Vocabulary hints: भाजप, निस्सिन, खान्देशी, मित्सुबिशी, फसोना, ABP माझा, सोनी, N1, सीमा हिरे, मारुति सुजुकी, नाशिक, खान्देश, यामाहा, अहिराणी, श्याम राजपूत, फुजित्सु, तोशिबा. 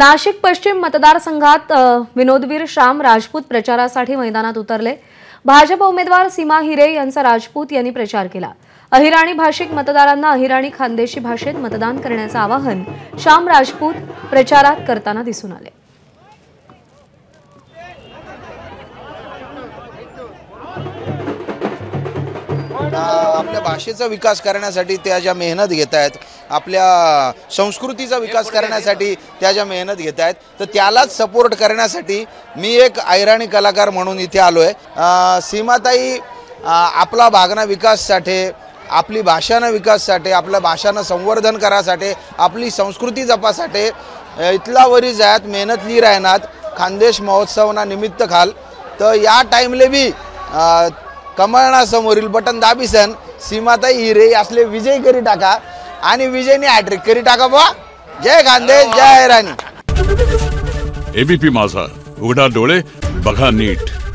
नाशिक पश्चिम मतदारसंघात विनोदवीर श्याम राजपूत प्रचारासाठी मैदानात उतरले। भाजप उमेदवार सीमा हिरे यांचा राजपूत यांनी प्रचार केला। अहिराणी भाषिक मतदारांना अहिराणी खान्देशी भाषेत मतदान करण्याचे आवाहन श्याम राजपूत प्रचारात करताना दिसून आले। आपल्या भाषेचा विकास करण्यासाठी त्या ज्या मेहनत घेत आहेत, आपल्या संस्कृतीचा विकास करण्यासाठी त्या ज्या मेहनत घेत आहेत, तर त्यालाच सपोर्ट करण्यासाठी मी एक अहिराणी कलाकार म्हणून इथे आलोय। सीमाताई आपला भागना विकाससाठी, आपली भाषाना विकाससाठी, आपल्या भाषाना संवर्धन करासाठी, आपली संस्कृती जपासाठी इतला वरी जायत मेहनत ली राहनात खान्देश महोत्सवना निमित्त खाल तर या टाइमले भी कमळासमोरील बटन दाबीसन सीमाताई हिरे असले विजय करी टाका आणि विजयने हॅट्रिक करी टाका बा। जय खान्देश, जय अहिराणी। ABP माझा, उघडा डोळे बघा नीट।